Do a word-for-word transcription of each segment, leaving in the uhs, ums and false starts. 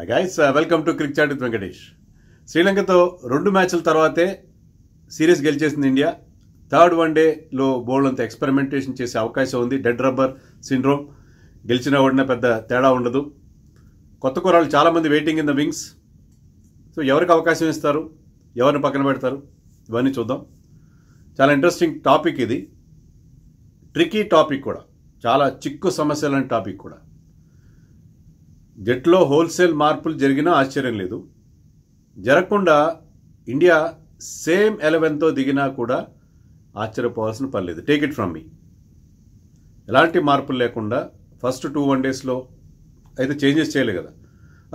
Hi guys, uh, welcome to Cricket Chat with Venkatesh. Sri Lanka तो రెండు మ్యాచ్ల తర్వాతే సిరీస్ గెలిచేసింది ఇండియా. థర్డ్ వన్ డే లో బౌల్ అంత ఎక్స్పెరిమెంటేషన్ చేసే అవకాశం ఉంది. డెడ్ రబ్బర్ సిండ్రోమ్, గెలిచినా ఓడినా పెద్ద తేడా ఉండదు. కొత్త కూరలు చాలా మంది waiting in the wings. So ఎవరికి అవకాశం ఇస్తారు, ఎవరిని పక్కన పెడతారు, ఇవన్నీ చూద్దాం. చాలా ఇంట్రెస్టింగ్ టాపిక్ ఇది, ట్రికీ టాపిక్ కూడా, చాలా చిక్కు సమస్యలైన టాపిక్ కూడా. జట్లో హోల్సేల్ మార్పులు జరిగినా ఆశ్చర్యం లేదు. జరగకుండా ఇండియా సేమ్ ఎలెవెన్తో దిగినా కూడా ఆశ్చర్యపోవాల్సిన పని లేదు. Take it from me. ఎలాంటి మార్పులు లేకుండా ఫస్ట్ టూ వన్ డేస్లో అయితే చేంజెస్ చేయలేదు కదా,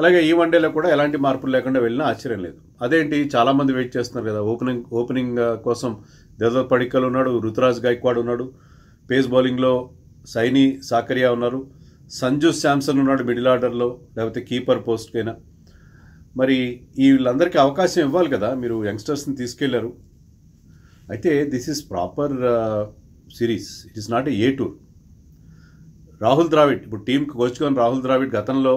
అలాగే ఈ వన్ డేలో కూడా ఎలాంటి మార్పులు లేకుండా వెళ్ళినా ఆశ్చర్యం లేదు. అదేంటి, చాలామంది వెయిట్ చేస్తున్నారు కదా. ఓపెనింగ్ ఓపెనింగ్ కోసం దేవదత్ పడిక్కల్ ఉన్నాడు, రుతురాజ్ గైక్వాడ్ ఉన్నాడు, పేస్ బౌలింగ్లో సైని సాకరియా ఉన్నారు, సంజు శాంసన్ ఉన్నాడు మిడిల్ ఆర్డర్లో, లేకపోతే కీపర్ పోస్ట్కైనా. మరి వీళ్ళందరికీ అవకాశం ఇవ్వాలి కదా, మీరు యంగ్స్టర్స్ని తీసుకెళ్లారు. అయితే this is proper series, it is not a a tour. Rahul Dravid ఇప్పుడు టీంకి కోచ్కొని రాహుల్ ద్రావిడ్ గతంలో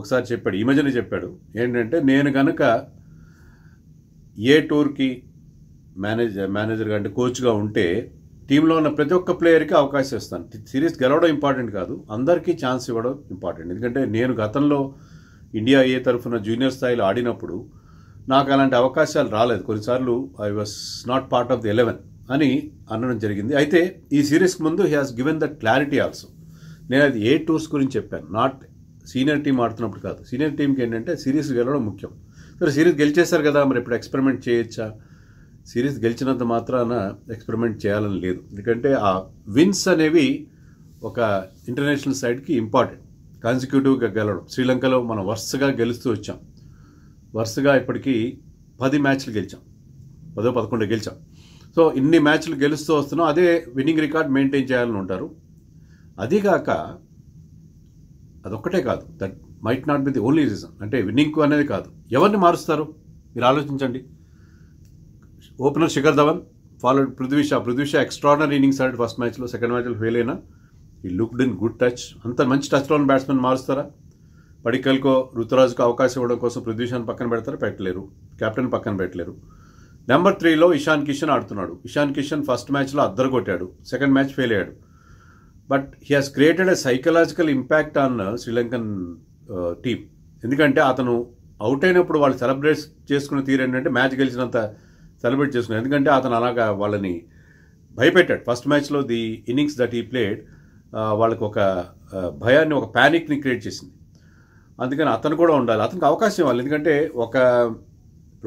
ఒకసారి చెప్పాడు, ఈ మధ్యనే చెప్పాడు, ఏంటంటే నేను కనుక ఏ టూర్కి మేనేజ్ మేనేజర్గా అంటే కోచ్గా ఉంటే టీంలో ఉన్న ప్రతి ఒక్క ప్లేయర్కి అవకాశం ఇస్తాను. సిరీస్ గెలవడం ఇంపార్టెంట్ కాదు, అందరికీ ఛాన్స్ ఇవ్వడం ఇంపార్టెంట్. ఎందుకంటే నేను గతంలో ఇండియా ఏ తరఫున జూనియర్ స్థాయిలో ఆడినప్పుడు నాకు అలాంటి అవకాశాలు రాలేదు. కొన్నిసార్లు I was not part of the eleven అని అనడం జరిగింది. అయితే ఈ సిరీస్కి ముందు he has given that clarity also. నేను అది ఏ టూర్స్ గురించి చెప్పాను, నాట్ సీనియర్ టీం ఆడుతున్నప్పుడు కాదు. సీనియర్ టీంకి ఏంటంటే సిరీస్ గెలవడం ముఖ్యం. సరే సిరీస్ గెలిచేశారు కదా, మరి ఇప్పుడు ఎక్స్పెరిమెంట్ చేయొచ్చా? సిరీస్ గెలిచినంత మాత్రాన ఎక్స్పెరిమెంట్ చేయాలని లేదు. ఎందుకంటే ఆ విన్స్ అనేవి ఒక ఇంటర్నేషనల్ సైడ్కి ఇంపార్టెంట్. కాన్సిక్యూటివ్గా గెలవడం, శ్రీలంకలో మనం వరుసగా గెలుస్తూ వచ్చాం. వరుసగా ఇప్పటికీ పది మ్యాచ్లు గెలిచాం, పదో పదకొండు గెలిచాం. సో ఇన్ని మ్యాచ్లు గెలుస్తూ వస్తున్నాం, అదే విన్నింగ్ రికార్డ్ మెయింటైన్ చేయాలని ఉంటారు. అదీగాక అదొక్కటే కాదు, that might not be the only reason. అంటే విన్నింగ్ అనేది కాదు, ఎవరిని మారుస్తారు మీరు ఆలోచించండి. Opener Shikhar Dhawan, followed Prithvi Shaw. Prithvi Shaw extraordinary innings ఆడాడు ఫస్ట్ మ్యాచ్లో, సెకండ్ మ్యాచ్లో ఫెయిల్ అయినా ఈ లుక్డ్ ఇన్ గుడ్ టచ్. అంత మంచి టచ్లో ఉన్న బ్యాట్స్మెన్ మారుస్తారా? పడిక్కల్కో ఋతురాజుకు అవకాశం ఇవ్వడం కోసం పృథ్వీ షాని పక్కన పెడతారా? పెట్టలేరు, కెప్టెన్ పక్కన పెట్టలేరు. నెంబర్ త్రీలో ఇషాన్ కిషన్ ఆడుతున్నాడు. ఇషాన్ కిషన్ ఫస్ట్ మ్యాచ్లో అద్దరు కొట్టాడు, సెకండ్ మ్యాచ్ ఫెయిల్ అయ్యాడు. But he has created a psychological impact on Sri Lankan team. ఎందుకంటే అతను అవుట్ అయినప్పుడు వాళ్ళు సెలబ్రేట్ చేసుకున్న తీరు ఏంటంటే మ్యాచ్ గెలిచినంత సెలబ్రేట్ చేసుకున్నాడు. ఎందుకంటే అతను అలాగా వాళ్ళని భయపెట్టాడు. ఫస్ట్ మ్యాచ్లో the innings that he played వాళ్ళకి ఒక భయాన్ని, ఒక ప్యానిక్ని క్రియేట్ చేసింది. అందుకని అతను కూడా ఉండాలి, అతనికి అవకాశం ఇవ్వాలి. ఎందుకంటే ఒక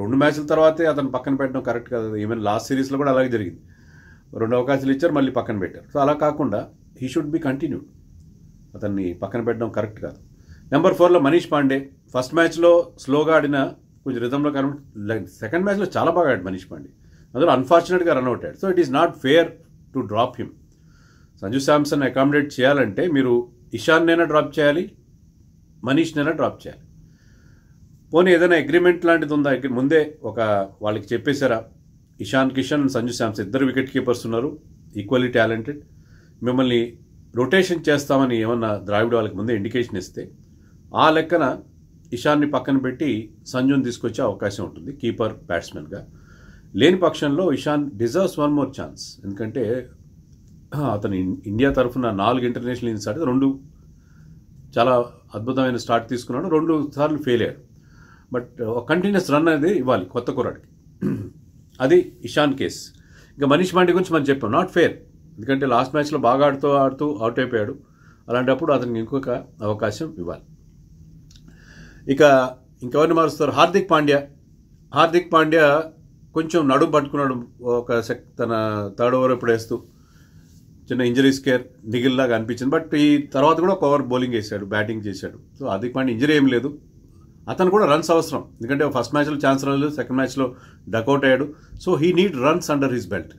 రెండు మ్యాచ్ల తర్వాతే అతను పక్కన పెట్టడం కరెక్ట్ కాదు. ఈవెన్ లాస్ట్ సిరీస్లో కూడా అలాగే జరిగింది, రెండు అవకాశాలు ఇచ్చారు, మళ్ళీ పక్కన పెట్టారు. సో అలా కాకుండా హీ షుడ్ బి కంటిన్యూడ్, అతన్ని పక్కన పెట్టడం కరెక్ట్ కాదు. నెంబర్ ఫోర్లో మనీష్ పాండే, ఫస్ట్ మ్యాచ్లో స్లోగా ఆడిన కొంచెం రిథంలో కరెక్ట్, సెకండ్ మ్యాచ్లో చాలా బాగా ఆడాడు మనీష్ పాండే, అందులో అన్ఫార్చునేట్గా రన్ అవుట్ అయ్యాడు. So it is not fair to drop him. Sanju Samson accommodate చేయాలంటే మీరు ఇషాన్నైనా డ్రాప్ చేయాలి, మనీష్నైనా డ్రాప్ చేయాలి. పోనీ ఏదైనా అగ్రిమెంట్ లాంటిది ఉందా? ముందే ఒక వాళ్ళకి చెప్పేశారా, ఇషాన్ కిషన్, సంజు శాంసన్ ఇద్దరు వికెట్ కీపర్స్ ఉన్నారు, ఈక్వల్లీ టాలెంటెడ్, మిమ్మల్ని రొటేషన్ చేస్తామని ఏమన్నా ద్రావిడ వాళ్ళకి ముందే ఇండికేషన్ ఇస్తే ఆ లెక్కన ఇషాన్ని పక్కన పెట్టి సంజుని తీసుకొచ్చే అవకాశం ఉంటుంది కీపర్ బ్యాట్స్మెన్గా. లేని పక్షంలో Ishan deserves one more chance. ఎందుకంటే అతను ఇండియా తరఫున నాలుగు ఇంటర్నేషనల్ ఇన్నింగ్స్ ఆడితే రెండు చాలా అద్భుతమైన స్టార్ట్ తీసుకున్నాడు, రెండు సార్లు ఫెయిల్ అయ్యాడు. బట్ కంటిన్యూస్ రన్ అనేది ఇవ్వాలి కొత్త కుర్రాడికి, అది ఇషాన్ కేస్. ఇంకా మనీష్ పాండే గురించి మనం చెప్పాం, నాట్ ఫేర్. ఎందుకంటే లాస్ట్ మ్యాచ్లో బాగా ఆడుతూ ఆడుతూ అవుట్ అయిపోయాడు, అలాంటప్పుడు అతనికి ఇంకొక అవకాశం ఇవ్వాలి. ఇక ఇంకెవరిని మారుస్తారు? హార్దిక్ పాండ్యా. హార్దిక్ పాండ్యా కొంచెం నడుము పట్టుకున్నాడు ఒక సెక్ తన థర్డ్ ఓవర్ ఎప్పుడు వేస్తూ, చిన్న ఇంజరీ స్కేర్ నిగిల్లాగా అనిపించింది. బట్ ఈ తర్వాత కూడా ఒక ఓవర్ బౌలింగ్ వేశాడు, బ్యాటింగ్ చేశాడు. సో హార్దిక్ పాండ్యా ఇంజరీ ఏం లేదు, అతను కూడా రన్స్ అవసరం. ఎందుకంటే ఫస్ట్ మ్యాచ్లో ఛాన్స్ రాలేదు, సెకండ్ మ్యాచ్లో డకౌట్ అయ్యాడు. So he need runs under his belt,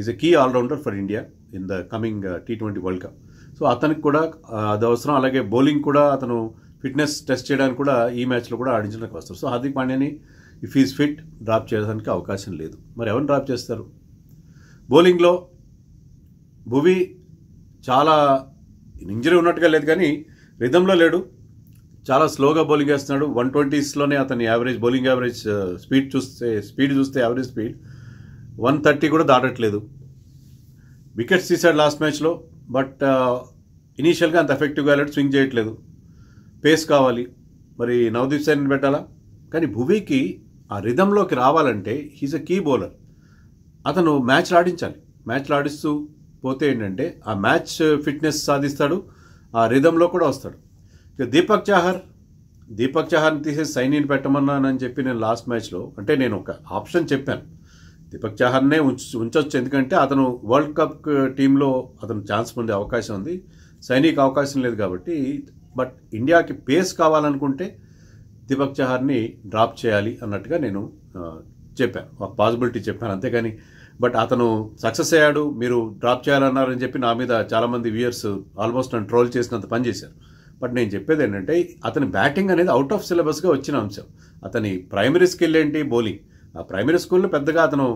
is a key all-rounder for India in the coming T twenty World cup. So అతనికి కూడా అది అవసరం, అలాగే బౌలింగ్ కూడా అతను ఫిట్నెస్ టెస్ట్ చేయడానికి కూడా ఈ మ్యాచ్లో కూడా ఆడించడానికి వస్తారు. సో హార్దిక్ పాండ్యాని ఇఫ్ ఈజ్ ఫిట్ డ్రాప్ చేయడానికి అవకాశం లేదు. మరి ఎవరిని డ్రాప్ చేస్తారు? బౌలింగ్లో భువి చాలా ఇంజరీ ఉన్నట్టుగా లేదు, కానీ రిథంలో లేడు, చాలా స్లోగా బౌలింగ్ చేస్తున్నాడు. వన్ ట్వంటీస్లోనే అతని యావరేజ్ బౌలింగ్ యావరేజ్ స్పీడ్ చూస్తే స్పీడ్ చూస్తే యావరేజ్ స్పీడ్ వన్ థర్టీ కూడా దాటట్లేదు. వికెట్స్ తీశాడు లాస్ట్ మ్యాచ్లో, బట్ ఇనీషియల్గా అంత ఎఫెక్టివ్గా వెళ్ళాడు, స్వింగ్ చేయట్లేదు. పేస్ కావాలి, మరి నవదీప్ సైని పెట్టాలా? కానీ భువీకి ఆ రిధంలోకి రావాలంటే హీజ్ అ కీ బౌలర్. అతను మ్యాచ్లు ఆడించాలి, మ్యాచ్లు ఆడిస్తూ పోతే ఏంటంటే ఆ మ్యాచ్ ఫిట్నెస్ సాధిస్తాడు, ఆ రిధంలో కూడా వస్తాడు. ఇక దీపక్ చహర్ దీపక్ చహర్ని తీసేసి సైనిని పెట్టమన్నానని చెప్పి నేను లాస్ట్ మ్యాచ్లో అంటే నేను ఒక ఆప్షన్ చెప్పాను, దీపక్ చహర్నే ఉంచు ఉంచవచ్చు ఎందుకంటే అతను వరల్డ్ కప్ టీంలో అతను ఛాన్స్ పొందే అవకాశం ఉంది, సైనికి అవకాశం లేదు కాబట్టి. బట్ ఇండియాకి పేస్ కావాలనుకుంటే దీపక్ చహర్ని డ్రాప్ చేయాలి అన్నట్టుగా నేను చెప్పాను, ఒక పాసిబిలిటీ చెప్పాను అంతేకాని. బట్ అతను సక్సెస్ అయ్యాడు, మీరు డ్రాప్ చేయాలన్నారని చెప్పి నా మీద చాలామంది వ్యూయర్స్ ఆల్మోస్ట్ నన్ను ట్రోల్ చేసినంత పని చేశారు. బట్ నేను చెప్పేది ఏంటంటే అతని బ్యాటింగ్ అనేది అవుట్ ఆఫ్ సిలబస్గా వచ్చిన అంశం. అతని ప్రైమరీ స్కిల్ ఏంటి? బౌలింగ్. ఆ ప్రైమరీ స్కూల్లో పెద్దగా అతను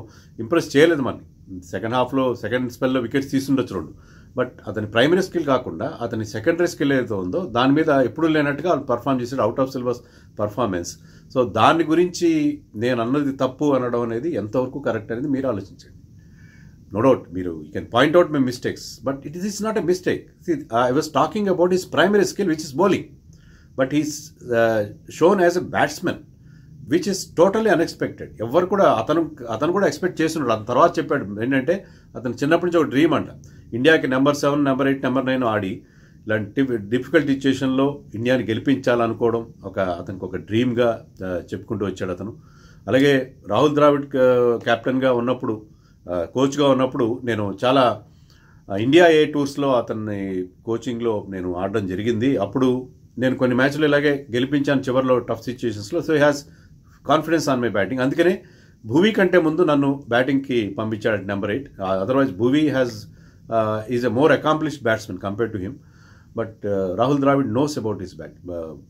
ఇంప్రెస్ చేయలేదు మనని. సెకండ్ హాఫ్లో సెకండ్ స్పెల్లో వికెట్స్ తీసుండొచ్చు రెండు, బట్ అతని ప్రైమరీ స్కిల్ కాకుండా అతని సెకండరీ స్కిల్ ఏదైతే ఉందో దాని మీద ఎప్పుడూ లేనట్టుగా వాళ్ళు పర్ఫామ్ చేశాడు, out of syllabus performance. So దాని గురించి నేను అన్నది తప్పు అనడం అనేది ఎంతవరకు కరెక్ట్ అనేది మీరు ఆలోచించండి. నో డౌట్ మీరు you can point out my mistakes, but it is not a mistake. I was talking about his primary skill which is bowling, but he's shown as a batsmen which is totally unexpected. ఎవరు కూడా అతను అతను కూడా expect చేస్తున్నాడు. అతను తర్వాత చెప్పాడు ఏంటంటే అతను చిన్నప్పటి నుంచి ఒక డ్రీమ్ అంట, ఇండియాకి number seven number eight number nine ఆడి ఇలాంటి డిఫికల్ట్ సిచ్యువేషన్లో ఇండియాని గెలిపించాలనుకోవడం ఒక అతనికి ఒక డ్రీమ్గా చెప్పుకుంటూ వచ్చాడు అతను. అలాగే రాహుల్ ద్రావిడ్ కెప్టెన్గా ఉన్నప్పుడు కోచ్గా ఉన్నప్పుడు నేను చాలా ఇండియా ఏ టూర్స్లో అతన్ని కోచింగ్లో నేను ఆడడం జరిగింది. అప్పుడు నేను కొన్ని మ్యాచ్లు ఇలాగే గెలిపించాను చివరిలో టఫ్ సిచ్యువేషన్స్లో. So he has confidence on my batting, అందుకనే భువీ కంటే ముందు నన్ను బ్యాటింగ్కి పంపించాడు number eight. Otherwise Bhuvi has is a more accomplished batsmen compared to him, but Rahul Dravid knows about his bat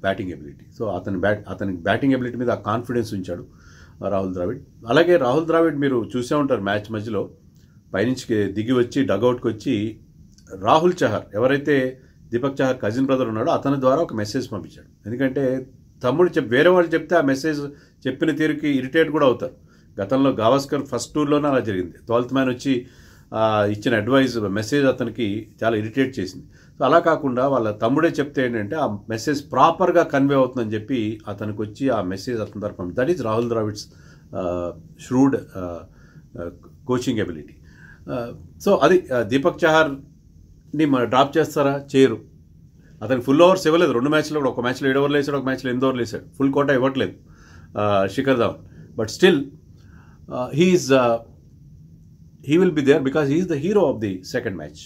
batting ability. So అతని బ్యాట్ అతని బ్యాటింగ్ ఎబిలిటీ మీద ఆ కాన్ఫిడెన్స్ ఉంచాడు రాహుల్ ద్రావిడ్. అలాగే రాహుల్ ద్రావిడ్ మీరు చూసే ఉంటారు మ్యాచ్ మధ్యలో పైనుంచి దిగి వచ్చి డగౌట్కి వచ్చి రాహుల్ చహర్ ఎవరైతే దీపక్ చహర్ కజిన్ బ్రదర్ ఉన్నాడో అతని ద్వారా ఒక మెసేజ్ పంపించాడు. ఎందుకంటే తమ్ముడు చెప్ వేరే వాళ్ళు చెప్తే ఆ మెసేజ్ చెప్పిన తీరుకి ఇరిటేట్ కూడా అవుతారు. గతంలో గావస్కర్ ఫస్ట్ టూర్లోనే అలా జరిగింది, ట్వెల్త్ మ్యాన్ వచ్చి ఇచ్చిన అడ్వైజ్ మెసేజ్ అతనికి చాలా ఇరిటేట్ చేసింది. సో అలా కాకుండా వాళ్ళ తమ్ముడే చెప్తే ఏంటంటే ఆ మెసేజ్ ప్రాపర్గా కన్వే అవుతుందని చెప్పి అతనికి వచ్చి ఆ మెసేజ్ అతని తరఫు that is Rahul Dravid's shrewd coaching ability. So అది దీపక్ చహర్ని డ్రాప్ చేస్తారా? చేయరు. అతను ఫుల్ ఓవర్స్ ఇవ్వలేదు రెండు మ్యాచ్లో కూడా, ఒక మ్యాచ్లో ఏడు ఓవర్లు వేసాడు, ఒక మ్యాచ్లో ఎనిమిది ఓవర్లు వేసాడు, ఫుల్ కోటా ఇవ్వట్లేదు Shikhar Dhawan. But still he's he will be there because he's the hero of the second match.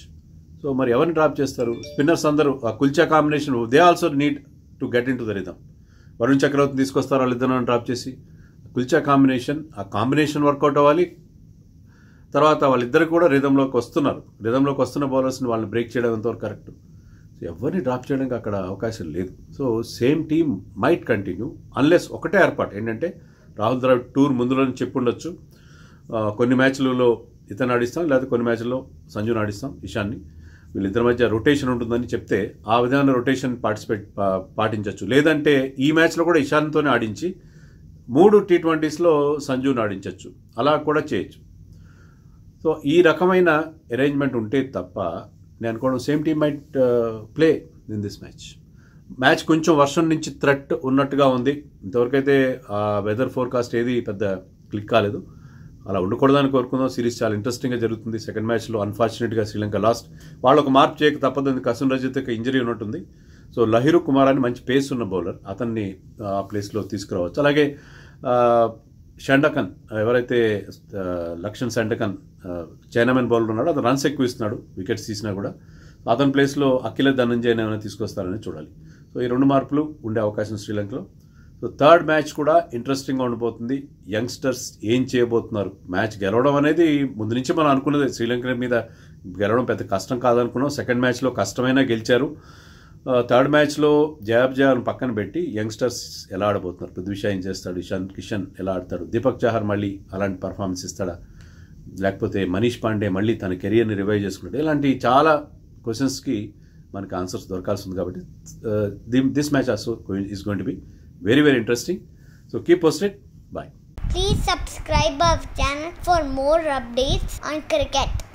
So మరి ఎవరిని డ్రాప్ చేస్తారు? స్పిన్నర్స్ అందరూ Kulcha combination they also need to get in to the rhythm. Varun చక్రవర్తిని తీసుకొస్తారు వాళ్ళిద్దరు డ్రాప్ చేసి, Kulcha combination ఆ కాంబినేషన్ వర్కౌట్ అవ్వాలి. తర్వాత వాళ్ళిద్దరు కూడా రిథంలోకి వస్తున్నారు, రిథంలోకి వస్తున్న బౌలర్స్ని వాళ్ళని బ్రేక్ చేయడం ఎంతవరకు కరెక్ట్? సో ఎవరిని డ్రాప్ చేయడానికి అక్కడ అవకాశం లేదు. So same team might continue unless ఒకటే ఏర్పాటు ఏంటంటే రాహుల్ ద్రావిడ్ టూర్ ముందులోనే చెప్పుండొచ్చు కొన్ని మ్యాచ్లలో ఇతను ఆడిస్తాం, లేకపోతే కొన్ని మ్యాచ్ల్లో సంజుని ఆడిస్తాం, ఇషాన్ని, వీళ్ళిద్దరి మధ్య రొటేషన్ ఉంటుందని చెప్తే ఆ విధమైన రొటేషన్ పార్టిసిపేట్ పాటించవచ్చు. లేదంటే ఈ మ్యాచ్లో కూడా ఇషాన్తోనే ఆడించి మూడు టీ ట్వంటీస్లో సంజుని ఆడించవచ్చు, అలా కూడా చేయొచ్చు. సో ఈ రకమైన అరేంజ్మెంట్ ఉంటే తప్ప నేను అనుకోవడం same team might play in this match. Match కొంచెం వర్షం నుంచి థ్రెట్ ఉన్నట్టుగా ఉంది, ఇంతవరకైతే ఆ వెదర్ ఫోర్కాస్ట్ ఏది పెద్ద క్లిక్ కాలేదు, అలా ఉండకూడదని కోరుకుందాం. సిరీస్ చాలా ఇంట్రెస్టింగ్గా జరుగుతుంది. సెకండ్ మ్యాచ్లో అన్ఫార్చునేట్గా శ్రీలంక లాస్ట్, వాళ్ళు ఒక మార్పు చేయక తప్పదు. కసున్ రజిత్కి ఇంజరీ ఉన్నట్టుంది. సో లహిరు కుమార్ అని మంచి పేస్ ఉన్న బౌలర్, అతన్ని ఆ ప్లేస్లో తీసుకురావచ్చు. అలాగే షండకన్ ఎవరైతే లక్ష్మణ్ షండకన్ చైనామెన్ బౌలర్ ఉన్నాడో అతను రన్స్ ఎక్కువ ఇస్తున్నాడు, వికెట్స్ తీసినా కూడా. అతని ప్లేస్లో అఖిల ధనంజయ్ ఏమైనా తీసుకొస్తారని చూడాలి. సో ఈ రెండు మార్పులు ఉండే అవకాశం శ్రీలంకలో. సో థర్డ్ మ్యాచ్ కూడా ఇంట్రెస్టింగ్గా ఉండిపోతుంది. యంగ్స్టర్స్ ఏం చేయబోతున్నారు? మ్యాచ్ గెలవడం అనేది ముందు నుంచి మనం అనుకున్నది, శ్రీలంక మీద గెలవడం పెద్ద కష్టం కాదనుకున్నాం. సెకండ్ మ్యాచ్లో కష్టమైనా గెలిచారు. థర్డ్ మ్యాచ్లో జయాబ్జయాలను పక్కన పెట్టి యంగ్స్టర్స్ ఎలా ఆడబోతున్నారు? పృథ్వీ షా ఏం చేస్తాడు? ఇషాన్ కిషన్ ఎలా ఆడతాడు? దీపక్ చహర్ మళ్ళీ అలాంటి పర్ఫార్మెన్స్ ఇస్తాడా? లేకపోతే మనీష్ పాండే మళ్ళీ తన కెరియర్ని రివైవ్ చేసుకుంటాడు? ఇలాంటి చాలా క్వశ్చన్స్కి మనకి ఆన్సర్స్ దొరకాల్సి ఉంది కాబట్టి this match also is going to be very very interesting so keep posted bye. Please subscribe our channel for more updates on cricket.